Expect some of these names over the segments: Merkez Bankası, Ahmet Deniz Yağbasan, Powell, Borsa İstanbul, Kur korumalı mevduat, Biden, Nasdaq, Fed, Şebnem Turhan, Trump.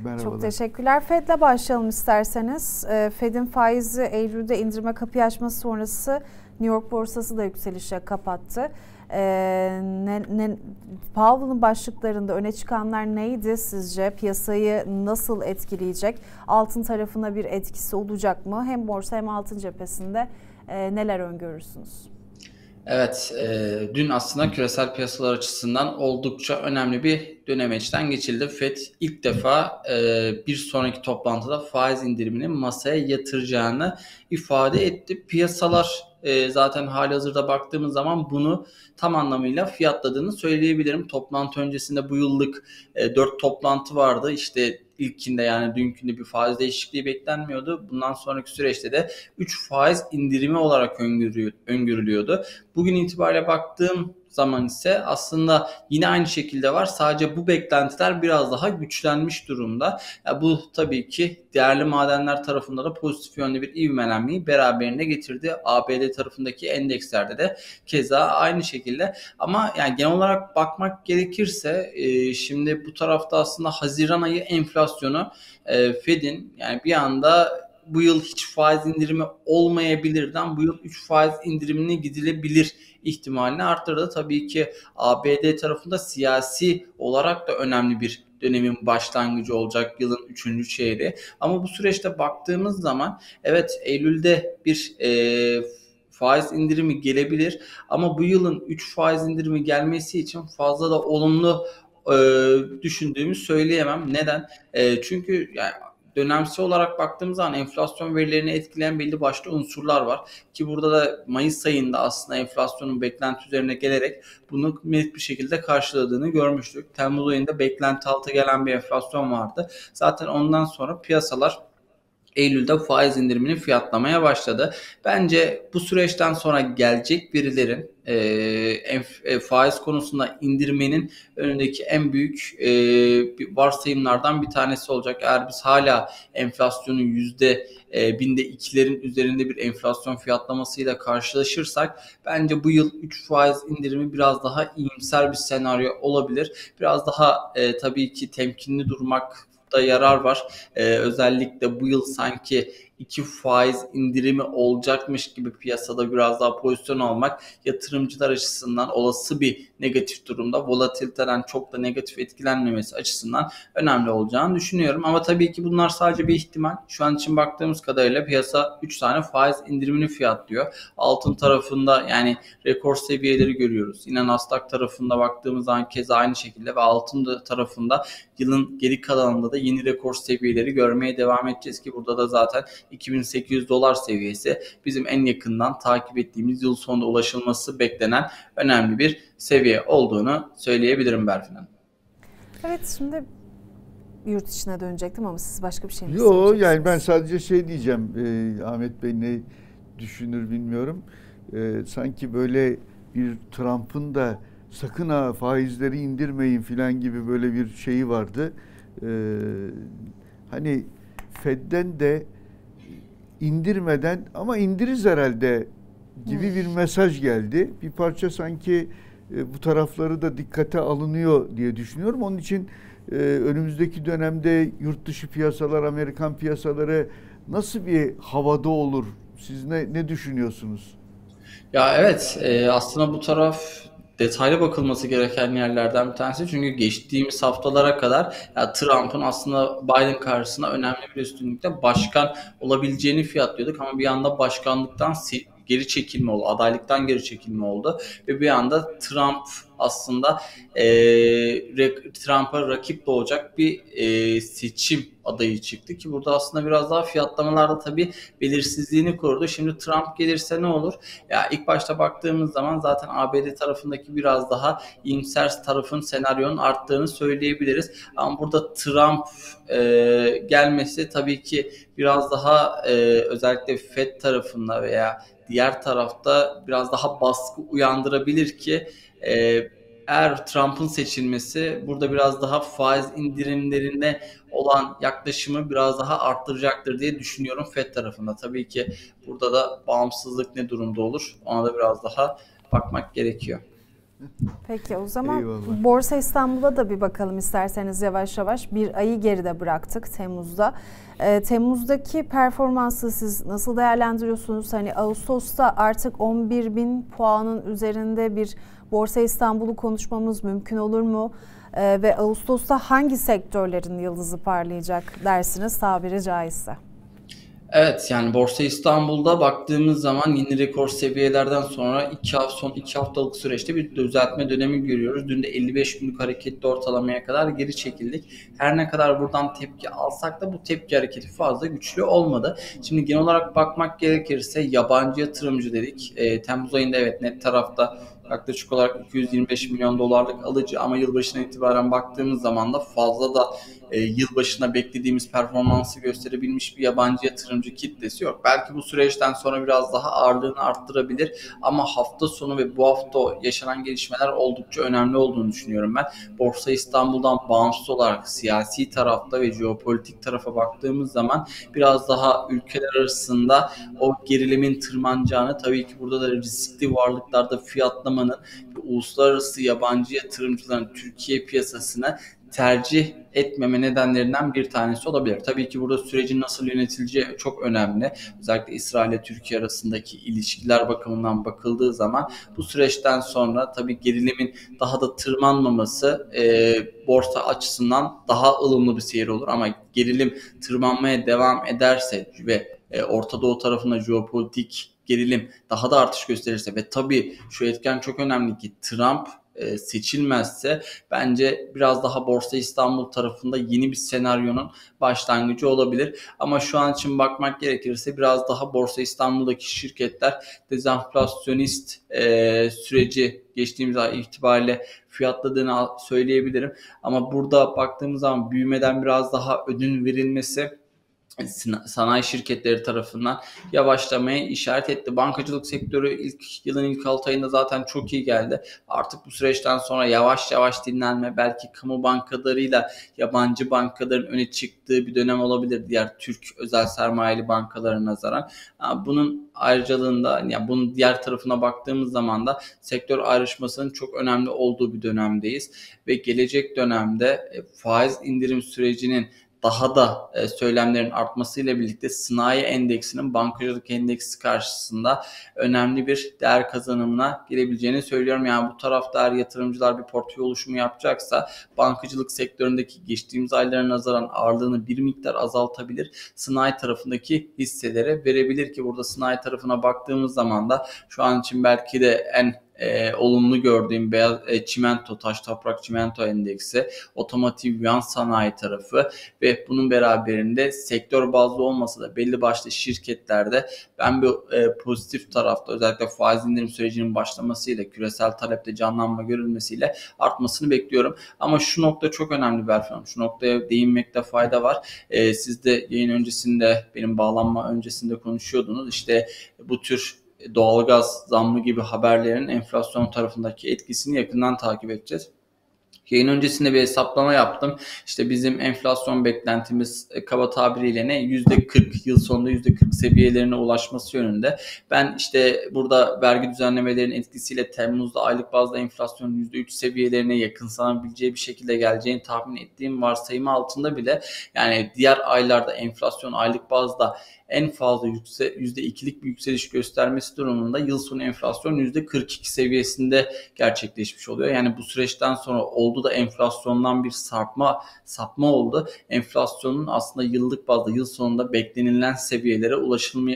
Merhabalar. Çok teşekkürler. Fed'le başlayalım isterseniz. Fed'in faizi Eylül'de indirme kapıyı açması sonrası New York borsası da yükselişe kapattı. Powell'ın başlıklarında öne çıkanlar neydi sizce? Piyasayı nasıl etkileyecek? Altın tarafına bir etkisi olacak mı? Hem borsa hem altın cephesinde neler öngörürsünüz? Evet, dün aslında küresel piyasalar açısından oldukça önemli bir dönemeçten geçildi. Fed ilk defa bir sonraki toplantıda faiz indirimini masaya yatıracağını ifade etti. Piyasalar zaten halihazırda baktığımız zaman bunu tam anlamıyla fiyatladığını söyleyebilirim. Toplantı öncesinde bu yıllık 4 toplantı vardı. İşte ilkinde, yani dünkünde bir faiz değişikliği beklenmiyordu. Bundan sonraki süreçte de 3 faiz indirimi olarak öngörülüyordu. Bugün itibariyle baktığım zaman ise aslında yine aynı şekilde var. Sadece bu beklentiler biraz daha güçlenmiş durumda. Yani bu tabii ki değerli madenler tarafında da pozitif yönde bir ivmelenmeyi beraberinde getirdi. ABD tarafındaki endekslerde de keza aynı şekilde. Ama yani genel olarak bakmak gerekirse şimdi bu tarafta aslında Haziran ayı enflasyonu Fed'in yani bir anda bu yıl hiç faiz indirimi olmayabilirden bu yıl 3 faiz indirimine gidilebilir ihtimalini arttırdı. Tabii ki ABD tarafında siyasi olarak da önemli bir dönemin başlangıcı olacak yılın 3. çeyreği. Ama bu süreçte baktığımız zaman evet Eylül'de bir faiz indirimi gelebilir ama bu yılın 3 faiz indirimi gelmesi için fazla da olumlu düşündüğümü söyleyemem. Neden? Çünkü yani dönemsel olarak baktığımız zaman enflasyon verilerini etkileyen belli başlı unsurlar var. Ki burada da Mayıs ayında aslında enflasyonun beklenti üzerine gelerek bunu net bir şekilde karşıladığını görmüştük. Temmuz ayında beklenti altı gelen bir enflasyon vardı. Zaten ondan sonra piyasalar Eylül'de faiz indirimini fiyatlamaya başladı. Bence bu süreçten sonra gelecek verilerin faiz konusunda indirmenin önündeki en büyük varsayımlardan bir tanesi olacak. Eğer biz hala enflasyonun binde 2'lerin üzerinde bir enflasyon fiyatlamasıyla karşılaşırsak bence bu yıl 3 faiz indirimi biraz daha iyimser bir senaryo olabilir. Biraz daha tabii ki temkinli durmak da yarar var. Özellikle bu yıl sanki 2 faiz indirimi olacakmış gibi piyasada biraz daha pozisyon almak yatırımcılar açısından olası bir negatif durumda volatiliteden çok da negatif etkilenmemesi açısından önemli olacağını düşünüyorum. Ama tabii ki bunlar sadece bir ihtimal. Şu an için baktığımız kadarıyla piyasa 3 tane faiz indirimini fiyatlıyor. Altın tarafında yani rekor seviyeleri görüyoruz. Yine Nasdaq tarafında baktığımız zaman keza aynı şekilde ve altın tarafında yılın geri kalanında da yeni rekor seviyeleri görmeye devam edeceğiz ki burada da zaten $2.800 seviyesi bizim en yakından takip ettiğimiz yıl sonunda ulaşılması beklenen önemli bir seviye olduğunu söyleyebilirim Berfin Hanım. Evet, şimdi yurt içine dönecektim ama siz başka bir şey mi söyleyeceksiniz? Yok, yani ben sadece şey diyeceğim, Ahmet Bey ne düşünür bilmiyorum. Sanki böyle bir Trump'ın da sakın ha faizleri indirmeyin filan gibi böyle bir şeyi vardı. Hani Fed'den de indirmeden ama indiririz herhalde gibi bir mesaj geldi. Bir parça sanki bu tarafları da dikkate alınıyor diye düşünüyorum. Onun için önümüzdeki dönemde yurt dışı piyasalar, Amerikan piyasaları nasıl bir havada olur? Siz ne düşünüyorsunuz? Ya evet, aslında bu taraf detaylı bakılması gereken yerlerden bir tanesi. Çünkü geçtiğimiz haftalara kadar Trump'ın aslında Biden karşısında önemli bir üstünlükte başkan olabileceğini fiyatlıyorduk. Ama bir anda başkanlıktan geri çekilme oldu. Adaylıktan geri çekilme oldu. Ve bir anda Trump aslında Trump'a rakip doğacak bir seçim adayı çıktı ki burada aslında biraz daha fiyatlamalarda tabii belirsizliğini korudu. Şimdi Trump gelirse ne olur? Ya ilk başta baktığımız zaman zaten ABD tarafındaki biraz daha iyimser tarafın senaryonun arttığını söyleyebiliriz. Ama burada Trump gelmesi tabii ki biraz daha özellikle Fed tarafında veya diğer tarafta biraz daha baskı uyandırabilir ki eğer Trump'ın seçilmesi burada biraz daha faiz indirimlerine olan yaklaşımı biraz daha arttıracaktır diye düşünüyorum Fed tarafında. Tabii ki burada da bağımsızlık ne durumda olur ona da biraz daha bakmak gerekiyor. Peki o zaman eyvallah. Borsa İstanbul'a da bir bakalım isterseniz yavaş yavaş. Bir ayı geride bıraktık Temmuz'da. Temmuz'daki performansı siz nasıl değerlendiriyorsunuz? Hani Ağustos'ta artık 11.000 puanın üzerinde bir Borsa İstanbul'u konuşmamız mümkün olur mu? Ve Ağustos'ta hangi sektörlerin yıldızı parlayacak dersiniz tabiri caizse? Evet, yani Borsa İstanbul'da baktığımız zaman yeni rekor seviyelerden sonra son iki haftalık süreçte bir düzeltme dönemi görüyoruz. Dün de 55 günlük hareketli ortalamaya kadar geri çekildik. Her ne kadar buradan tepki alsak da bu tepki hareketi fazla güçlü olmadı. Şimdi genel olarak bakmak gerekirse yabancı yatırımcı dedik. Temmuz ayında evet net tarafta yaklaşık olarak 225 milyon dolarlık alıcı, ama yılbaşına itibaren baktığımız zaman da fazla da yılbaşına beklediğimiz performansı gösterebilmiş bir yabancı yatırımcı kitlesi yok. Belki bu süreçten sonra biraz daha ağırlığını arttırabilir, ama hafta sonu ve bu hafta yaşanan gelişmeler oldukça önemli olduğunu düşünüyorum ben. Borsa İstanbul'dan bağımsız olarak siyasi tarafta ve jeopolitik tarafa baktığımız zaman biraz daha ülkeler arasında o gerilimin tırmanacağını, tabii ki burada da riskli varlıklarda fiyatlamanın uluslararası yabancı yatırımcıların Türkiye piyasasına tercih etmeme nedenlerinden bir tanesi olabilir. Tabii ki burada sürecin nasıl yönetileceği çok önemli. Özellikle İsrail ile Türkiye arasındaki ilişkiler bakımından bakıldığı zaman bu süreçten sonra tabii gerilimin daha da tırmanmaması borsa açısından daha ılımlı bir seyir olur. Ama gerilim tırmanmaya devam ederse ve Orta Doğu tarafında jeopolitik gerilim daha da artış gösterirse ve tabii şu etken çok önemli ki Trump seçilmezse bence biraz daha Borsa İstanbul tarafında yeni bir senaryonun başlangıcı olabilir. Ama şu an için bakmak gerekirse biraz daha Borsa İstanbul'daki şirketler dezenflasyonist süreci geçtiğimiz ay itibariyle fiyatladığını söyleyebilirim. Ama burada baktığımız zaman büyümeden biraz daha ödün verilmesi sanayi şirketleri tarafından yavaşlamaya işaret etti. Bankacılık sektörü yılın ilk 6 ayında zaten çok iyi geldi. Artık bu süreçten sonra yavaş yavaş dinlenme, belki kamu bankalarıyla yabancı bankaların öne çıktığı bir dönem olabilir diğer Türk özel sermayeli bankalarına nazaran. Bunun ayrıcalığında, yani bunun diğer tarafına baktığımız zaman da sektör ayrışmasının çok önemli olduğu bir dönemdeyiz ve gelecek dönemde faiz indirim sürecinin daha da söylemlerin artmasıyla birlikte sanayi endeksinin bankacılık endeksi karşısında önemli bir değer kazanımına girebileceğini söylüyorum. Yani bu tarafta eğer yatırımcılar bir portföy oluşumu yapacaksa bankacılık sektöründeki geçtiğimiz aylara nazaran ağırlığını bir miktar azaltabilir. Sanayi tarafındaki hisselere verebilir ki burada sanayi tarafına baktığımız zaman da şu an için belki de en olumlu gördüğüm beyaz çimento, taş toprak çimento endeksi, otomotiv, yan sanayi tarafı ve bunun beraberinde sektör bazlı olmasa da belli başlı şirketlerde ben bir pozitif tarafta, özellikle faiz indirim sürecinin başlamasıyla, küresel talepte canlanma görülmesiyle artmasını bekliyorum. Ama şu nokta çok önemli Berfan, şu noktaya değinmekte fayda var. Siz de yayın öncesinde, benim bağlanma öncesinde konuşuyordunuz. İşte bu tür doğalgaz zammı gibi haberlerin enflasyon tarafındaki etkisini yakından takip edeceğiz. Yayın öncesinde bir hesaplama yaptım. İşte bizim enflasyon beklentimiz kaba tabiriyle ne? %40, yıl sonunda %40 seviyelerine ulaşması yönünde. Ben işte burada vergi düzenlemelerinin etkisiyle Temmuz'da aylık bazda enflasyonun %3 seviyelerine yakınsanabileceği bir şekilde geleceğini tahmin ettiğim varsayımı altında bile, yani diğer aylarda enflasyon aylık bazda en fazla %2'lik bir yükseliş göstermesi durumunda yıl sonu enflasyon %42 seviyesinde gerçekleşmiş oluyor. Yani bu süreçten sonra oldu da enflasyondan bir sapma oldu. Enflasyonun aslında yıllık bazda yıl sonunda beklenilen seviyelere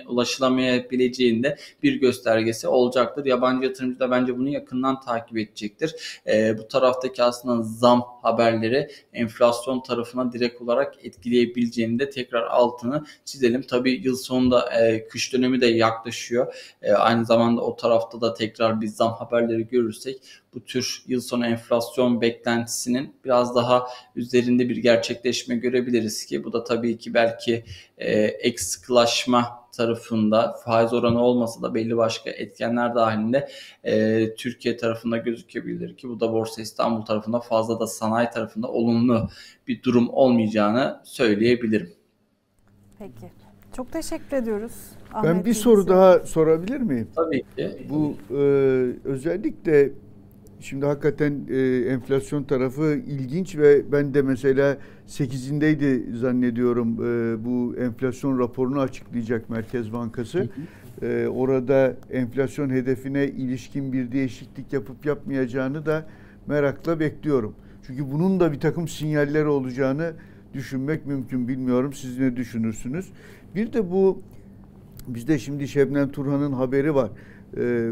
ulaşılamayabileceğinde bir göstergesi olacaktır. Yabancı yatırımcı da bence bunu yakından takip edecektir. Bu taraftaki aslında zam haberleri enflasyon tarafına direkt olarak etkileyebileceğini de tekrar altını çizelim. Tabii yıl sonunda kış dönemi de yaklaşıyor. Aynı zamanda o tarafta da tekrar bir zam haberleri görürsek bu tür yıl sonu enflasyon beklentisinin biraz daha üzerinde bir gerçekleşme görebiliriz ki bu da tabii ki belki ek sıkılaşma tarafında faiz oranı olmasa da belli başka etkenler dahilinde Türkiye tarafında gözükebilir ki bu da Borsa İstanbul tarafında fazla da sanayi tarafında olumlu bir durum olmayacağını söyleyebilirim. Peki. Çok teşekkür ediyoruz. Ben bir soru daha sorabilir miyim? Tabii ki. Bu özellikle Şimdi hakikaten enflasyon tarafı ilginç ve ben de mesela 8'indeydi zannediyorum bu enflasyon raporunu açıklayacak Merkez Bankası. Orada enflasyon hedefine ilişkin bir değişiklik yapıp yapmayacağını da merakla bekliyorum. Çünkü bunun da bir takım sinyalleri olacağını düşünmek mümkün. Bilmiyorum siz ne düşünürsünüz. Bir de bu bizde şimdi Şebnem Turhan'ın haberi var.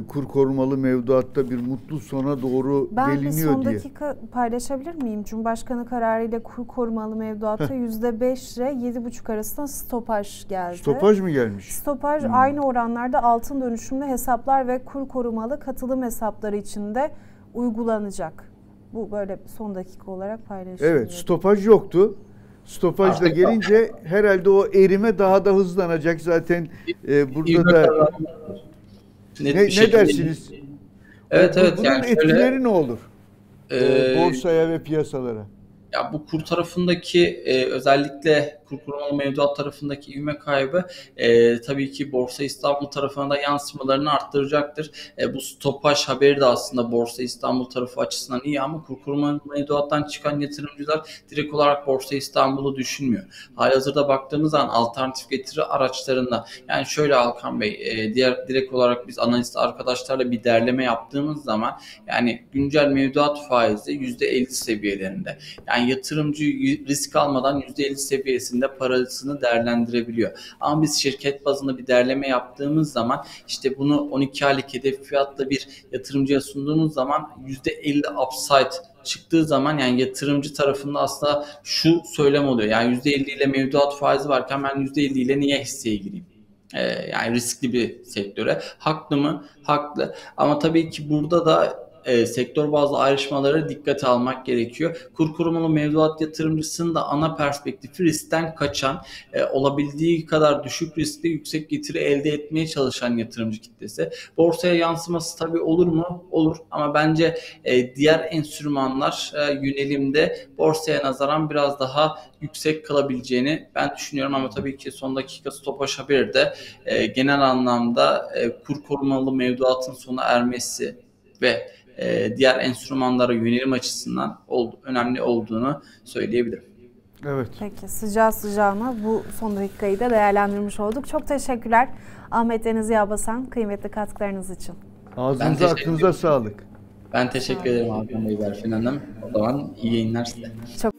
Kur korumalı mevduatta bir mutlu sona doğru deliniyor diye. Ben bir son dakika paylaşabilir miyim? Cumhurbaşkanı kararıyla kur korumalı mevduatta %5 ile 7,5 arasında stopaj geldi. Stopaj mı gelmiş? Stopaj aynı oranlarda altın dönüşümlü hesaplar ve kur korumalı katılım hesapları içinde uygulanacak. Bu böyle son dakika olarak paylaşılıyor. Evet, stopaj yoktu. Stopajla gelince herhalde o erime daha da hızlanacak zaten burada da. Ne dersiniz? Evet evet. Bunun yani etkileri şöyle, ne olur? Borsaya ve piyasalara. Ya bu kur tarafındaki özellikle kur korumalı mevduat tarafındaki ivme kaybı tabii ki Borsa İstanbul tarafına da yansımalarını arttıracaktır. Bu stopaj haberi de aslında Borsa İstanbul tarafı açısından iyi ama kur korumalı mevduattan çıkan yatırımcılar direkt olarak Borsa İstanbul'u düşünmüyor. Halihazırda baktığımız zaman alternatif getiri araçlarında yani şöyle Alkan Bey direkt olarak biz analist arkadaşlarla bir derleme yaptığımız zaman yani güncel mevduat faizi %50 seviyelerinde. Yani yatırımcı risk almadan %50 seviyesinde parasını değerlendirebiliyor. Ama biz şirket bazında bir derleme yaptığımız zaman işte bunu 12 aylık hedef fiyatla bir yatırımcıya sunduğunuz zaman %50 upside çıktığı zaman yani yatırımcı tarafında aslında şu söylem oluyor. Yani %50 ile mevduat faizi varken ben %50 ile niye hisseye gireyim? Yani riskli bir sektöre. Haklı mı? Haklı. Ama tabii ki burada da sektör bazlı ayrışmalara dikkate almak gerekiyor. Kur korumalı mevduat yatırımcısının da ana perspektifi riskten kaçan, olabildiği kadar düşük riskli yüksek getiri elde etmeye çalışan yatırımcı kitlesi. Borsaya yansıması tabii olur mu? Olur. Ama bence diğer enstrümanlar yönelimde borsaya nazaran biraz daha yüksek kalabileceğini ben düşünüyorum. Ama tabii ki son dakika stopaj haberi de genel anlamda kur korumalı mevduatın sona ermesi ve diğer enstrümanlara yönelim açısından önemli olduğunu söyleyebilirim. Evet. Peki sıcağı sıcağına bu son dakikayı da değerlendirmiş olduk. Çok teşekkürler Ahmet Deniz Yağbasan kıymetli katkılarınız için. Ağzınıza aklınıza sağlık. Ben teşekkür ederim Hakan Bey, Berfin Hanım. O zaman iyi yayınlar size. Çok